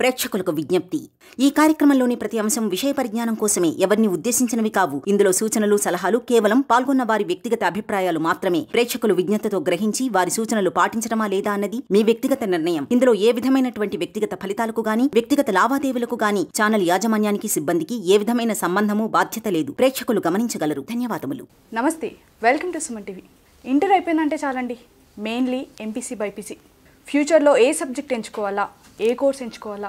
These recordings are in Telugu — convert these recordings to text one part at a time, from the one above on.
ప్రేక్షకులకు విజ్ఞప్తి ఈ కార్యక్రమంలోని ప్రతి అంశం విషయ పరిజ్ఞానం కోసమే ఎవర్ని ఉద్దేశించినవి కావు ఇందులో సూచనలు సలహాలు కేవలం పాల్గొన్న వారి వ్యక్తిగత అభిప్రాయాలు మాత్రమే ప్రేక్షకులు విజ్ఞతతో గ్రహించి వారి సూచనలు పాటించడమా లేదా అన్నది మీ వ్యక్తిగత నిర్ణయం ఇందులో ఏ విధమైనటువంటి వ్యక్తిగత ఫలితాలకు గాని వ్యక్తిగత లావాదేవీలకు గాని ఛానల్ యాజమాన్యానికి సిబ్బందికి ఏ విధమైన సంబంధము బాధ్యత లేదు ప్రేక్షకులు గమనించగలరు ధన్యవాదములు నమస్తే welcome to Suman TV inter అయిపోయిందంటే చాలండి మెయిన్లీ ఎంపీసీ బైపీసీ ఫ్యూచర్లో ఏ సబ్జెక్ట్ ఎంచుకోవాలా ఏ కోర్స్ ఎంచుకోవాలా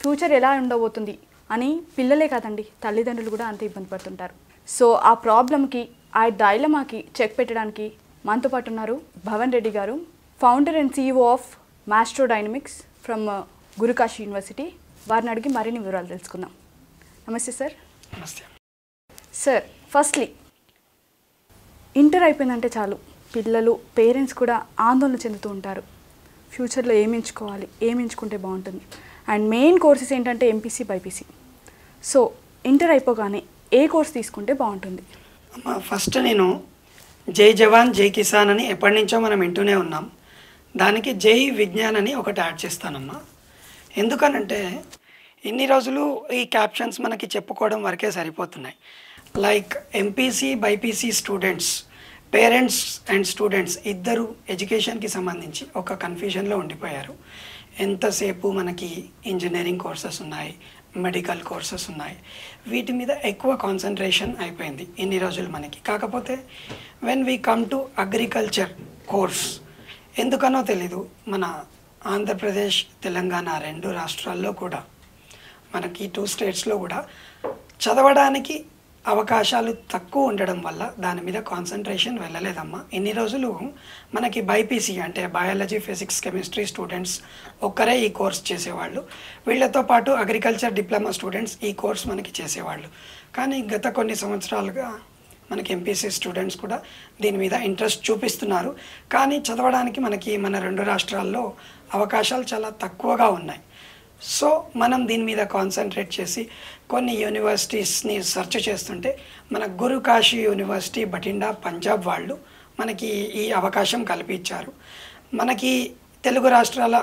ఫ్యూచర్ ఎలా ఉండబోతుంది అని పిల్లలే కాదండి తల్లిదండ్రులు కూడా అంత ఇబ్బంది పడుతుంటారు సో ఆ ప్రాబ్లంకి ఆ డైలమాకి చెక్ పెట్టడానికి మనతో పాటు ఉన్నారు భవన్ రెడ్డి గారు founder and CEO of Maestro Dynamics from Guru Kashi university వారిని అడిగి మరిన్ని వివరాలు తెలుసుకుందాం నమస్తే సార్ నమస్తే సార్ ఫస్ట్లీ ఇంటర్ అయిపోయిందంటే చాలు పిల్లలు పేరెంట్స్ కూడా ఆందోళన చెందుతూ ఉంటారు ఫ్యూచర్లో ఏమి ఎంచుకోవాలి ఏమి ఎంచుకుంటే బాగుంటుంది అండ్ మెయిన్ కోర్సెస్ ఏంటంటే ఎంపీసీ బైపీసీ సో ఇంటర్ అయిపోగానే ఏ కోర్స్ తీసుకుంటే బాగుంటుంది ఫస్ట్ నేను జై జవాన్ జై కిసాన్ అని ఎప్పటి నుంచో మనం వింటూనే ఉన్నాం దానికి జై విజ్ఞాన్ అని ఒకటి యాడ్ చేస్తానమ్మా ఎందుకనంటే ఇన్ని రోజులు ఈ క్యాప్షన్స్ మనకి చెప్పుకోవడం వరకే సరిపోతున్నాయి like MPC BiPC students parents and students ఇద్దరు ఎడ్యుకేషన్కి సంబంధించి ఒక కన్ఫ్యూజన్లో ఉండిపోయారు ఎంతసేపు మనకి ఇంజనీరింగ్ కోర్సెస్ ఉన్నాయి మెడికల్ కోర్సెస్ ఉన్నాయి వీటి మీద ఎక్కువ కాన్సన్ట్రేషన్ అయిపోయింది ఇన్ని రోజులు మనకి కాకపోతే when we come to agriculture course ఎందుకనో తెలీదు మన ఆంధ్రప్రదేశ్ తెలంగాణ రెండు రాష్ట్రాల్లో కూడా మనకి 2 స్టేట్స్లో కూడా చదవడానికి అవకాశాలు తక్కువ ఉండడం వల్ల దాని మీద కాన్సన్ట్రేషన్ వెళ్ళలేదమ్మా ఇన్ని రోజులు మనకి బైపీసీ అంటే బయాలజీ ఫిజిక్స్ కెమిస్ట్రీ స్టూడెంట్స్ ఒక్కరే ఈ కోర్స్ చేసేవాళ్ళు వీళ్ళతో పాటు అగ్రికల్చర్ డిప్లొమా స్టూడెంట్స్ ఈ కోర్స్ మనకి చేసేవాళ్ళు కానీ గత కొన్ని సంవత్సరాలుగా మనకి ఎంపీసీ స్టూడెంట్స్ కూడా దీని మీద ఇంట్రెస్ట్ చూపిస్తున్నారు కానీ చదవడానికి మనకి మన రెండు రాష్ట్రాల్లో అవకాశాలు చాలా తక్కువగా ఉన్నాయి సో మనం దీని మీద కాన్సన్ట్రేట్ చేసి కొన్ని యూనివర్సిటీస్ని సెర్చ్ చేస్తుంటే మన గురు కాశీ యూనివర్సిటీ బఠిండా పంజాబ్ వాళ్ళు మనకి ఈ అవకాశం కల్పించారు మనకి తెలుగు రాష్ట్రాల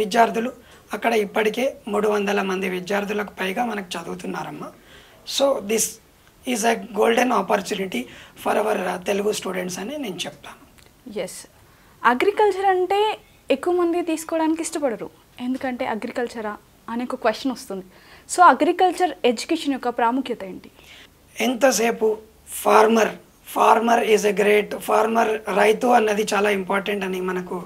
విద్యార్థులు అక్కడ ఇప్పటికే 300 మంది విద్యార్థులకు పైగా మనకు చదువుతున్నారమ్మా so this is a golden opportunity for our Telugu students అని నేను చెప్తాను ఎస్ అగ్రికల్చర్ అంటే ఎక్కువ మంది తీసుకోవడానికి ఇష్టపడరు ఎందుకంటే అగ్రికల్చరా అనే ఒక క్వశ్చన్ వస్తుంది సో అగ్రికల్చర్ ఎడ్యుకేషన్ యొక్క ప్రాముఖ్యత ఏంటి ఎంతసేపు farmer is a great farmer రైతు అన్నది చాలా ఇంపార్టెంట్ అని మనకు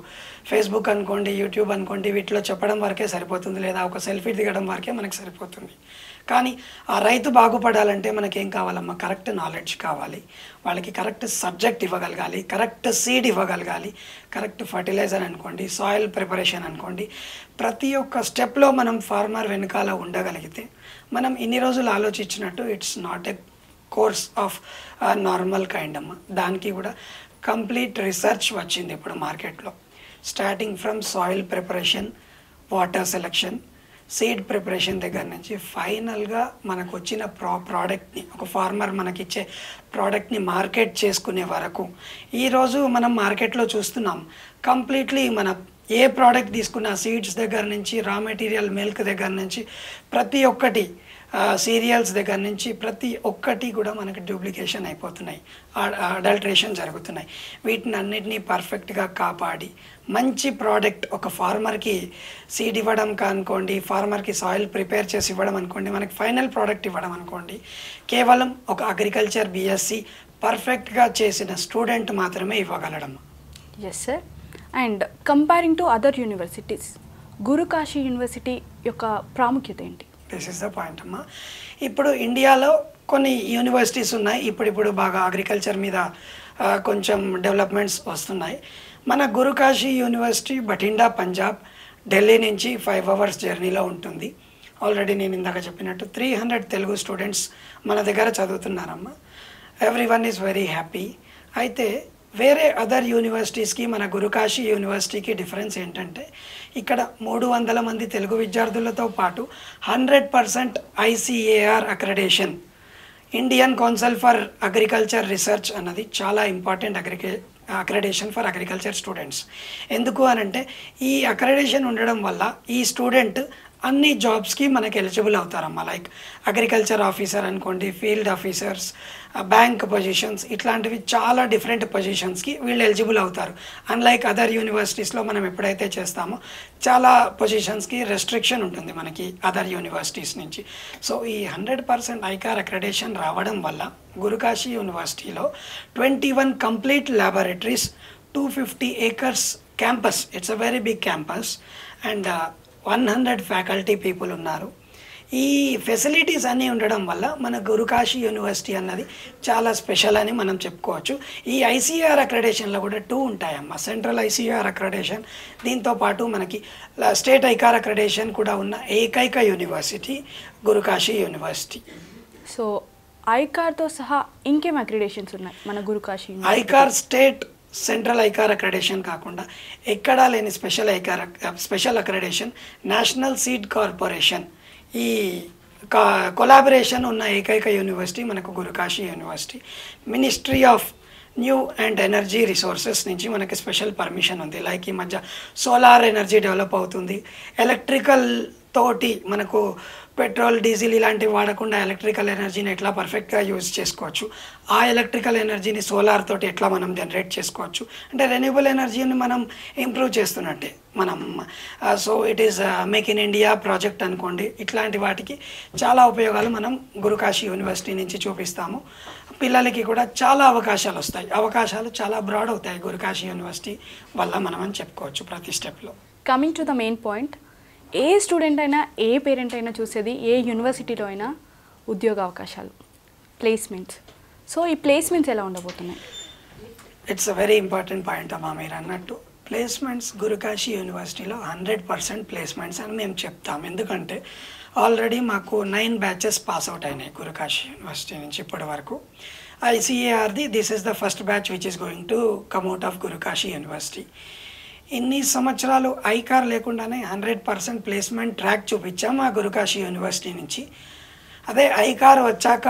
ఫేస్బుక్ అనుకోండి యూట్యూబ్ అనుకోండి వీటిలో చెప్పడం వరకే సరిపోతుంది లేదా ఒక సెల్ఫీ దిగడం వరకే మనకు సరిపోతుంది కానీ ఆ రైతు బాగుపడాలంటే మనకేం కావాలమ్మా కరెక్ట్ నాలెడ్జ్ కావాలి వాళ్ళకి కరెక్ట్ సబ్జెక్ట్ ఇవ్వగలగాలి కరెక్ట్ సీడ్ ఇవ్వగలగాలి కరెక్ట్ ఫర్టిలైజర్ అనుకోండి సాయిల్ ప్రిపరేషన్ అనుకోండి ప్రతి ఒక్క స్టెప్లో మనం ఫార్మర్ వెనకాల ఉండగలిగితే మనం ఇన్ని రోజులు ఆలోచించినట్టు it's not a course of normal kind అమ్మ దానికి కూడా కంప్లీట్ రీసెర్చ్ వచ్చింది ఇప్పుడు మార్కెట్లో starting from soil preparation water selection seed preparation దగ్గర నుంచి ఫైనల్గా మనకు వచ్చిన ప్రోడక్ట్ని ఒక ఫార్మర్ మనకిచ్చే ప్రోడక్ట్ని మార్కెట్ చేసుకునే వరకు ఈరోజు మనం మార్కెట్లో చూస్తున్నాం కంప్లీట్లీ మన ఏ ప్రోడక్ట్ తీసుకున్న సీడ్స్ దగ్గర నుంచి రా మెటీరియల్ మిల్క్ దగ్గర నుంచి ప్రతి ఒక్కటి సీరియల్స్ దగ్గర నుంచి ప్రతి ఒక్కటి కూడా మనకి డూప్లికేషన్ అయిపోతున్నాయి అడల్టరేషన్ జరుగుతున్నాయి వీటిని అన్నిటినీ పర్ఫెక్ట్గా కాపాడి మంచి ప్రోడక్ట్ ఒక ఫార్మర్కి సీడ్ ఇవ్వడం కానుకోండి ఫార్మర్కి సాయిల్ ప్రిపేర్ చేసి ఇవ్వడం అనుకోండి మనకి ఫైనల్ ప్రోడక్ట్ ఇవ్వడం అనుకోండి కేవలం ఒక అగ్రికల్చర్ BSc పర్ఫెక్ట్గా చేసిన స్టూడెంట్ మాత్రమే ఇవ్వగలడం yes sir and comparing to other universities Guru Kashi university యొక్క ప్రాముఖ్యత ఏంటి దిస్ ఇస్ ద పాయింట్ అమ్మా ఇప్పుడు ఇండియాలో కొన్ని యూనివర్సిటీస్ ఉన్నాయి ఇప్పుడు బాగా అగ్రికల్చర్ మీద కొంచెం డెవలప్మెంట్స్ వస్తున్నాయి మన గురు కాశీ యూనివర్సిటీ బఠిండా పంజాబ్ ఢిల్లీ నుంచి 5 hours జర్నీలో ఉంటుంది ఆల్రెడీ నేను ఇందాక చెప్పినట్టు 300 తెలుగు స్టూడెంట్స్ మన దగ్గర చదువుతున్నారమ్మా every one is very happy అయితే వేరే అదర్ యూనివర్సిటీస్కి మన గురు కాశీ యూనివర్సిటీకి డిఫరెన్స్ ఏంటంటే ఇక్కడ 300 మంది తెలుగు విద్యార్థులతో పాటు 100% ICAR accreditation Indian council for agriculture research అన్నది చాలా important accreditation for agriculture students ఎందుకు అనంటే ఈ అక్రెడిటేషన్ ఉండడం వల్ల ఈ స్టూడెంట్ అన్ని జాబ్స్ కి మనకి ఎలిజిబుల్ అవుతారమ్మ లైక్ అగ్రికల్చర్ ఆఫీసర్ అనుకోండి ఫీల్డ్ ఆఫీసర్స్ బ్యాంక్ పొజిషన్స్ ఇట్లాంటివి చాలా డిఫరెంట్ పొజిషన్స్ కి వీళ్ళు ఎలిజిబుల్ అవుతారు అన్లైక్ అదర్ యూనివర్సిటీస్ లో మనం ఎప్పుడైతే చేస్తామో చాలా పొజిషన్స్ కి రెస్ట్రిక్షన్ ఉంటుంది మనకి అదర్ యూనివర్సిటీస్ నుంచి సో ఈ 100% ఐకార్ అక్రెడిటేషన్ రావడం వల్ల గురుకాశీ యూనివర్సిటీలో 21 complete laboratories 250 acres campus, it's a very big campus and 100 faculty people unnaru. ఈ ఫెసిలిటీస్ అన్నీ ఉండడం వల్ల మన గురుకాశీ యూనివర్సిటీ అన్నది చాలా స్పెషల్ అని మనం చెప్పుకోవచ్చు ఈ ఐసీఆర్ అక్రెడిటేషన్లో కూడా 2 ఉంటాయమ్మ సెంట్రల్ ఐసీఆర్ అక్రెడిటేషన్ దీంతో పాటు మనకి స్టేట్ ఐకార్ అక్రెడిటేషన్ కూడా ఉన్న ఏకైక యూనివర్సిటీ గురుకాశీ యూనివర్సిటీ సో ఐకార్తో సహా ఇంకేం అక్రెడిటేషన్స్ ఉన్నాయి మన Guru Kashi ICAR state central ICAR accreditation కాకుండా ఎక్కడా లేని special accreditation national seed corporation ఈ కొలాబరేషన్ ఉన్న ఏకైక యూనివర్సిటీ మనకు Guru Kashi university ministry of new and energy resources నుంచి మనకి స్పెషల్ పర్మిషన్ ఉంది లైక్ ఈ మధ్య సోలార్ ఎనర్జీ డెవలప్ అవుతుంది ఎలక్ట్రికల్ తోటి మనకు పెట్రోల్ డీజిల్ ఇలాంటివి వాడకుండా ఎలక్ట్రికల్ ఎనర్జీని ఎట్లా పర్ఫెక్ట్గా యూజ్ చేసుకోవచ్చు ఆ ఎలక్ట్రికల్ ఎనర్జీని సోలార్ తోటి ఎట్లా మనం జనరేట్ చేసుకోవచ్చు అంటే రెన్యూబుల్ ఎనర్జీని మనం ఇంప్రూవ్ చేస్తున్నట్టే మనం so it is make in India project అనుకోండి ఇట్లాంటి వాటికి చాలా ఉపయోగాలు మనం గురుకాశీ యూనివర్సిటీ నుంచి చూపిస్తాము పిల్లలకి కూడా చాలా అవకాశాలు వస్తాయి అవకాశాలు చాలా బ్రాడ్ అవుతాయి గురుకాశీ యూనివర్సిటీ వల్ల మనం అని చెప్పుకోవచ్చు ప్రతి స్టెప్లో coming to the main point ఏ స్టూడెంట్ అయినా ఏ పేరెంట్ అయినా చూసేది ఏ యూనివర్సిటీలో అయినా ఉద్యోగ అవకాశాలు ప్లేస్మెంట్స్ సో ఈ ప్లేస్మెంట్స్ ఎలా ఉండబోతున్నాయి it's a very important point అమ్మా మీరు అన్నట్టు ప్లేస్మెంట్స్ గురుకాశీ యూనివర్సిటీలో 100% ప్లేస్మెంట్స్ అని మేము చెప్తాం ఎందుకంటే ఆల్రెడీ మాకు 9 బ్యాచెస్ పాస్ అవుట్ అయినాయి గురుకాశీ యూనివర్సిటీ నుంచి ఇప్పటి వరకు ఐసీఏఆర్ది this is the first batch which is going to come out of Guru Kashi university ఇన్ని సంవత్సరాలు ఐకార్ లేకుండానే 100% ప్లేస్మెంట్ ట్రాక్ చూపించాము ఆ గురుకాశీ యూనివర్సిటీ నుంచి అదే ఐకార్ వచ్చాక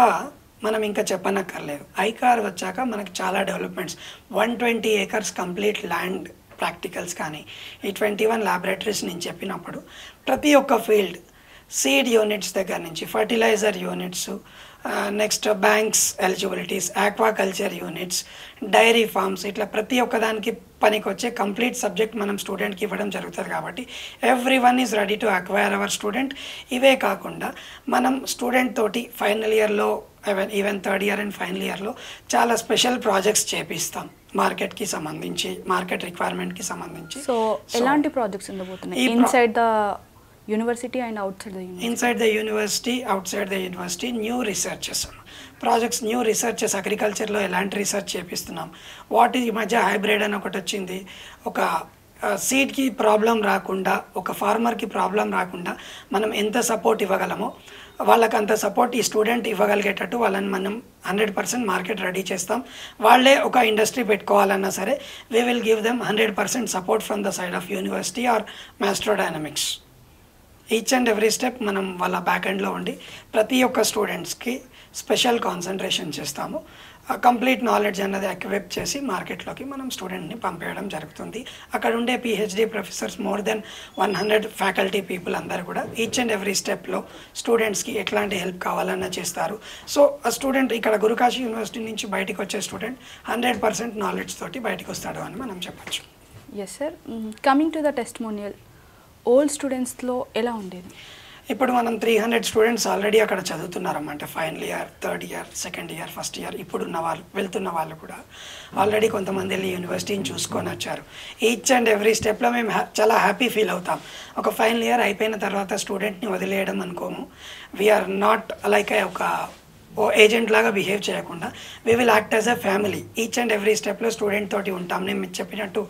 మనం ఇంకా చెప్పనక్కర్లేదు ఐకార్ వచ్చాక మనకు చాలా developments 120 acres complete land practicals కానీ ఈ 21 ల్యాబొరేటరీస్ నేను చెప్పినప్పుడు ప్రతి ఒక్క ఫీల్డ్ సీడ్ యూనిట్స్ దగ్గర నుంచి fertiliser units next banks eligibilities aquaculture units dairy farms ఇట్లా ప్రతి ఒక్కదానికి పనికి వచ్చే కంప్లీట్ సబ్జెక్ట్ మనం స్టూడెంట్కి ఇవ్వడం జరుగుతుంది కాబట్టి every one is ready to acquire our student ఇవే కాకుండా మనం స్టూడెంట్ తోటి ఫైనల్ ఇయర్లో even third year and final ఇయర్లో చాలా స్పెషల్ ప్రాజెక్ట్స్ చేపిస్తాం మార్కెట్కి సంబంధించి మార్కెట్ రిక్వైర్మెంట్కి సంబంధించి సో ఎలాంటి ప్రాజెక్ట్స్ ఉండబోతున్నాయి inside the university and outside the university. Inside the university, outside the university, new researches. Projects new researches అగ్రికల్చర్లో ఎలాంటి రీసెర్చ్ చేపిస్తున్నాం వాటి ఈ మధ్య హైబ్రిడ్ అని ఒకటి వచ్చింది ఒక సీడ్కి ప్రాబ్లం రాకుండా ఒక ఫార్మర్కి ప్రాబ్లం రాకుండా మనం ఎంత సపోర్ట్ ఇవ్వగలమో వాళ్ళకి అంత సపోర్ట్ ఈ స్టూడెంట్ ఇవ్వగలిగేటట్టు వాళ్ళని మనం 100% మార్కెట్ రెడీ చేస్తాం వాళ్ళే ఒక ఇండస్ట్రీ పెట్టుకోవాలన్నా సరే we will give them 100% support from the side of university or Maestro Dynamics each and every step మనం వాళ్ళ బ్యాక్ ఎండ్లో ఉండి ప్రతి ఒక్క స్టూడెంట్స్కి స్పెషల్ కాన్సన్ట్రేషన్ చేస్తాము కంప్లీట్ నాలెడ్జ్ అన్నది ఎక్విప్ చేసి మార్కెట్లోకి మనం స్టూడెంట్ని పంపేయడం జరుగుతుంది అక్కడ ఉండే PhD professors more than 100 faculty people అందరూ కూడా ఈచ్ అండ్ ఎవ్రీ స్టెప్లో స్టూడెంట్స్కి ఎట్లాంటి హెల్ప్ కావాలన్నా చేస్తారు సో ఆ స్టూడెంట్ ఇక్కడ గురుకాశీ యూనివర్సిటీ నుంచి బయటకు వచ్చే స్టూడెంట్ 100% నాలెడ్జ్ తోటి బయటకు వస్తాడు అని మనం చెప్పచ్చు yes sir coming to the testimonial old స్టూడెంట్స్లో ఎలా ఉండేది ఇప్పుడు మనం 300 స్టూడెంట్స్ ఆల్రెడీ అక్కడ చదువుతున్నారన్నమాట final year third year second year first year ఇప్పుడున్న వాళ్ళు వెళ్తున్న వాళ్ళు కూడా ఆల్రెడీ కొంతమంది వెళ్ళి యూనివర్సిటీని చూసుకొని వచ్చారు ఈచ్ అండ్ ఎవ్రీ స్టెప్లో మేము చాలా హ్యాపీ ఫీల్ అవుతాం ఒక ఫైనల్ ఇయర్ అయిపోయిన తర్వాత స్టూడెంట్ని వదిలేయడం అనుకోము వీఆర్ నాట్ లైక్ ఒక ఏజెంట్ లాగా బిహేవ్ చేయకుండా we will act as a family each and every స్టెప్లో స్టూడెంట్ తోటి ఉంటాం నేను మీకు చెప్పినట్టు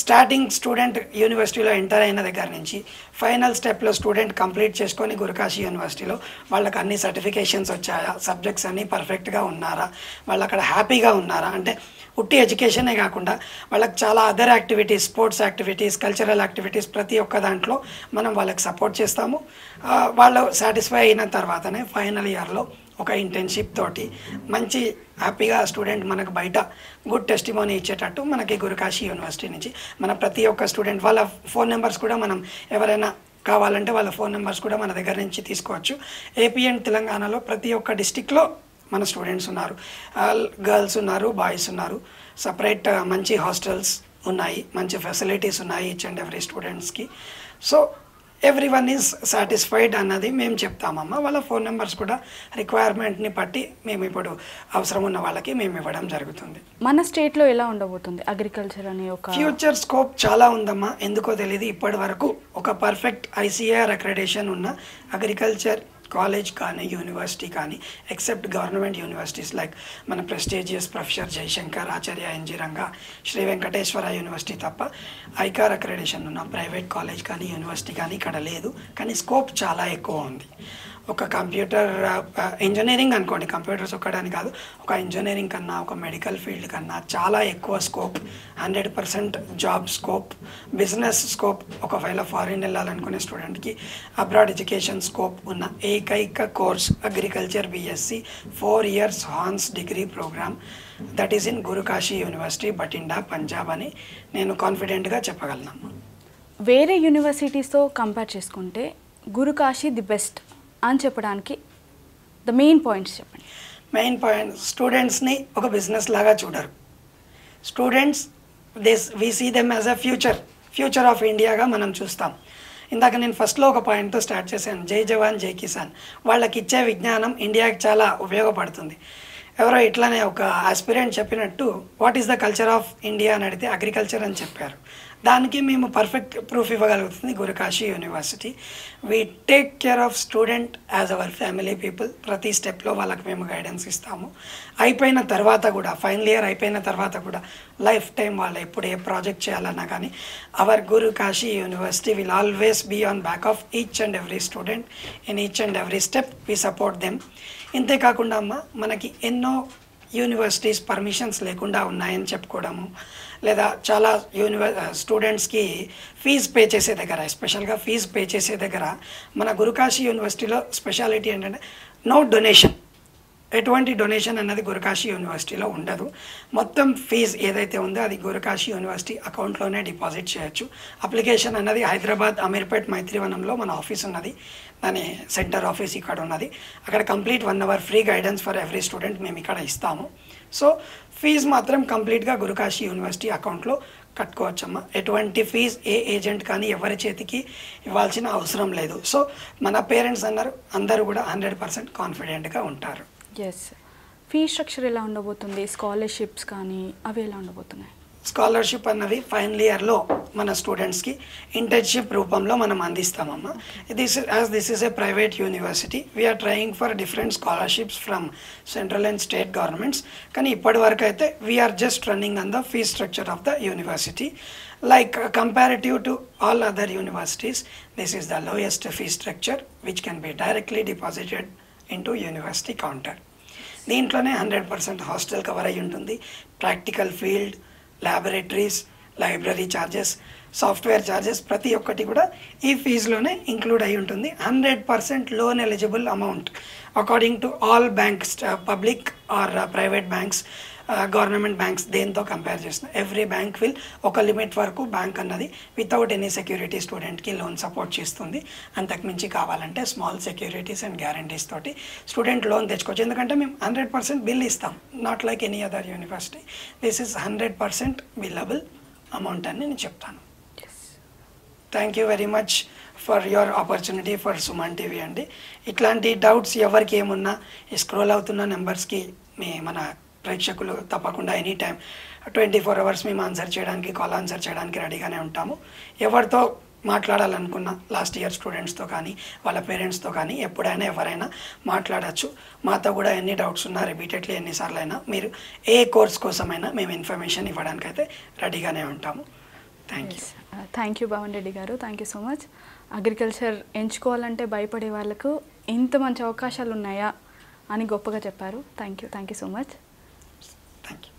స్టార్టింగ్ స్టూడెంట్ యూనివర్సిటీలో ఎంటర్ అయిన దగ్గర నుంచి ఫైనల్ స్టెప్లో స్టూడెంట్ కంప్లీట్ చేసుకొని గురుకాశీ యూనివర్సిటీలో వాళ్ళకి అన్ని సర్టిఫికేషన్స్ వచ్చాయా సబ్జెక్ట్స్ అన్నీ పర్ఫెక్ట్గా ఉన్నారా వాళ్ళు అక్కడ హ్యాపీగా ఉన్నారా అంటే ఉట్టి ఎడ్యుకేషనే కాకుండా వాళ్ళకి చాలా other activities sports activities cultural activities ప్రతి ఒక్క దాంట్లో మనం వాళ్ళకి సపోర్ట్ చేస్తాము వాళ్ళు సాటిస్ఫై అయిన తర్వాతనే ఫైనల్ ఇయర్లో ఒక ఇంటర్న్షిప్ తోటి మంచి హ్యాపీగా స్టూడెంట్ మనకు బయట గుడ్ టెస్టిమోనీ ఇచ్చేటట్టు మనకి గురుకాశీ యూనివర్సిటీ నుంచి మన ప్రతి ఒక్క స్టూడెంట్ వాళ్ళ ఫోన్ నెంబర్స్ కూడా మనం ఎవరైనా కావాలంటే వాళ్ళ ఫోన్ నంబర్స్ కూడా మన దగ్గర నుంచి తీసుకోవచ్చు. ఏపీ అండ్ తెలంగాణలో ప్రతి ఒక్క డిస్ట్రిక్ట్లో మన స్టూడెంట్స్ ఉన్నారు, గర్ల్స్ ఉన్నారు, బాయ్స్ ఉన్నారు. సపరేట్ మంచి హాస్టల్స్ ఉన్నాయి, మంచి ఫెసిలిటీస్ ఉన్నాయి ఈచ్ అండ్ ఎవ్రీ స్టూడెంట్స్కి. So every one is satisfied అన్నది మేము చెప్తామమ్మా. వాళ్ళ ఫోన్ నెంబర్స్ కూడా రిక్వైర్మెంట్ని బట్టి మేము ఇప్పుడు అవసరం ఉన్న వాళ్ళకి మేము ఇవ్వడం జరుగుతుంది. మన స్టేట్లో ఎలా ఉండబోతుంది అగ్రికల్చర్ అనే ఒక ఫ్యూచర్ స్కోప్ చాలా ఉందమ్మా. ఎందుకో తెలియదు, ఇప్పటి వరకు ఒక పర్ఫెక్ట్ ICAR అక్రెడిషన్ ఉన్న అగ్రికల్చర్ కాలేజ్ కానీ యూనివర్సిటీ కానీ ఎక్సెప్ట్ గవర్నమెంట్ యూనివర్సిటీస్ లైక్ మన prestigious professor Jayashankar Acharya NG Ranga Sri Venkateswara university తప్ప ICAR అక్రెడిషన్ ఉన్న ప్రైవేట్ కాలేజ్ కానీ యూనివర్సిటీ కానీ ఇక్కడ లేదు. కానీ స్కోప్ చాలా ఎక్కువ ఉంది. ఒక కంప్యూటర్ ఇంజనీరింగ్ అనుకోండి, కంప్యూటర్స్ ఒక్కడని కాదు, ఒక ఇంజనీరింగ్ కన్నా ఒక మెడికల్ ఫీల్డ్ కన్నా చాలా ఎక్కువ scope, 100% job scope, business scope. ఒకవేళ ఫారిన్ వెళ్ళాలనుకునే స్టూడెంట్కి అబ్రాడ్ ఎడ్యుకేషన్ స్కోప్ ఉన్న ఏకైక course agriculture BSc 4 years honours degree programme that is in Guru Kashi university Bathinda Punjab అని నేను కాన్ఫిడెంట్గా చెప్పగలను. వేరే యూనివర్సిటీస్తో కంపేర్ చేసుకుంటే గురు కాశీ ది బెస్ట్ అని చెప్పడానికి ద మెయిన్ పాయింట్స్ చెప్పండి. మెయిన్ పాయింట్, స్టూడెంట్స్ని ఒక బిజినెస్ లాగా చూడరు. Students we see them as a future of ఇండియాగా మనం చూస్తాం. ఇందాక నేను ఫస్ట్లో ఒక పాయింట్తో స్టార్ట్ చేశాను, జై జవాన్ జై కిసాన్. వాళ్ళకి ఇచ్చే విజ్ఞానం ఇండియాకి చాలా ఉపయోగపడుతుంది. ఎవరో ఇట్లానే ఒక ఆస్పిరెంట్ చెప్పినట్టు what is the culture of India అని అడిగితే అగ్రికల్చర్ అని చెప్పారు. దానికి మేము పర్ఫెక్ట్ ప్రూఫ్ ఇవ్వగలుగుతుంది Guru Kashi university. We take care of student as our family people. ప్రతి స్టెప్లో వాళ్ళకి మేము గైడెన్స్ ఇస్తాము. అయిపోయిన తర్వాత కూడా, ఫైనల్ ఇయర్ అయిపోయిన తర్వాత కూడా లైఫ్ టైం వాళ్ళు ఎప్పుడు ఏ ప్రాజెక్ట్ చేయాలన్నా కానీ our Guru Kashi university will always be on back of each and every student. In each and every step we support them. ఇంతేకాకుండా అమ్మ, మనకి ఎన్నో యూనివర్సిటీస్ పర్మిషన్స్ లేకుండా ఉన్నాయని చెప్పుకోవడము, లేదా చాలా స్టూడెంట్స్కి ఫీజు పే చేసే దగ్గర, ఎస్పెషల్గా ఫీజు పే చేసే దగ్గర మన గురు కాశీ యూనివర్సిటీలో స్పెషాలిటీ ఏంటంటే నో డొనేషన్. ఎటువంటి డొనేషన్ అన్నది గురు కాశీ యూనివర్సిటీలో ఉండదు. మొత్తం ఫీజు ఏదైతే ఉందో అది గురు కాశీ యూనివర్సిటీ అకౌంట్లోనే డిపాజిట్ చేయొచ్చు. అప్లికేషన్ అన్నది హైదరాబాద్ అమీర్పేట్ మైత్రివనంలో మన ఆఫీస్ ఉన్నది, దాని సెంటర్ ఆఫీస్ ఇక్కడ ఉన్నది. అక్కడ complete 1 hour free guidance for every student మేము ఇక్కడ ఇస్తాము. సో ఫీజు మాత్రం కంప్లీట్గా గురు కాశీ యూనివర్సిటీ అకౌంట్లో కట్టుకోవచ్చమ్మా. ఎటువంటి ఫీజు ఏ ఏజెంట్ కానీ ఎవరి చేతికి ఇవ్వాల్సిన అవసరం లేదు. సో మన పేరెంట్స్ అందరూ కూడా 100% కాన్ఫిడెంట్గా ఉంటారు. ఎస్, ఫీ స్ట్రక్చర్ ఎలా ఉండబోతుంది? స్కాలర్షిప్స్ కానీ అవి ఎలా ఉండబోతున్నాయి? స్కాలర్షిప్ అన్నవి ఫైనల్ ఇయర్లో మన స్టూడెంట్స్కి ఇంటర్న్షిప్ రూపంలో మనం అందిస్తామమ్మా. This is a private university, we are trying for different scholarships from central and state governments. కానీ ఇప్పటి వరకు అయితే we are just running on the fee structure of the university. Like comparative to all other universities, this is the lowest fee structure which can be directly deposited into university counter. దీంట్లోనే 100% హాస్టల్ కవర్ అయి ఉంటుంది, practical field, laboratories, library charges, software charges ప్రతి ఒక్కటి కూడా ఈ ఫీజులోనే ఇంక్లూడ్ అయి ఉంటుంది. 100% loan eligible amount according to all banks, public or private banks, government banks. దేంతో కంపేర్ చేసిన ఎవ్రీ బ్యాంక్ విల్ ఒక లిమిట్ వరకు బ్యాంక్ అన్నది వితౌట్ ఎనీ సెక్యూరిటీ స్టూడెంట్కి లోన్ సపోర్ట్ చేస్తుంది. అంతకుమించి కావాలంటే స్మాల్ సెక్యూరిటీస్ అండ్ గ్యారంటీస్ తోటి స్టూడెంట్ లోన్ తెచ్చుకోవచ్చు. ఎందుకంటే మేము 100% బిల్ ఇస్తాం, not like any other university. This is 100% billable amount అని నేను చెప్తాను. Thank you very much for your opportunity for Suman TV అండి. ఇట్లాంటి డౌట్స్ ఎవరికి ఏమున్నా స్క్రోల్ అవుతున్న నెంబర్స్కి మన ప్రేక్షకులు తప్పకుండా ఎనీ టైం 24 hours మేము కాల్ ఆన్సర్ చేయడానికి రెడీగానే ఉంటాము. ఎవరితో మాట్లాడాలనుకున్నా లాస్ట్ ఇయర్ స్టూడెంట్స్తో కానీ వాళ్ళ పేరెంట్స్తో కానీ ఎప్పుడైనా ఎవరైనా మాట్లాడచ్చు. మాతో కూడా ఎన్ని డౌట్స్ ఉన్నా రిపీటెడ్లీ ఎన్నిసార్లు అయినా మీరు ఏ కోర్స్ కోసమైనా మేము ఇన్ఫర్మేషన్ ఇవ్వడానికైతే రెడీగానే ఉంటాము. థ్యాంక్ యూ భవన్ రెడ్డి గారు, thank you so much. Agriculture ఎంచుకోవాలంటే భయపడే వాళ్ళకు ఇంత మంచి అవకాశాలు ఉన్నాయా అని గొప్పగా చెప్పారు. Thank you so much. Thank you.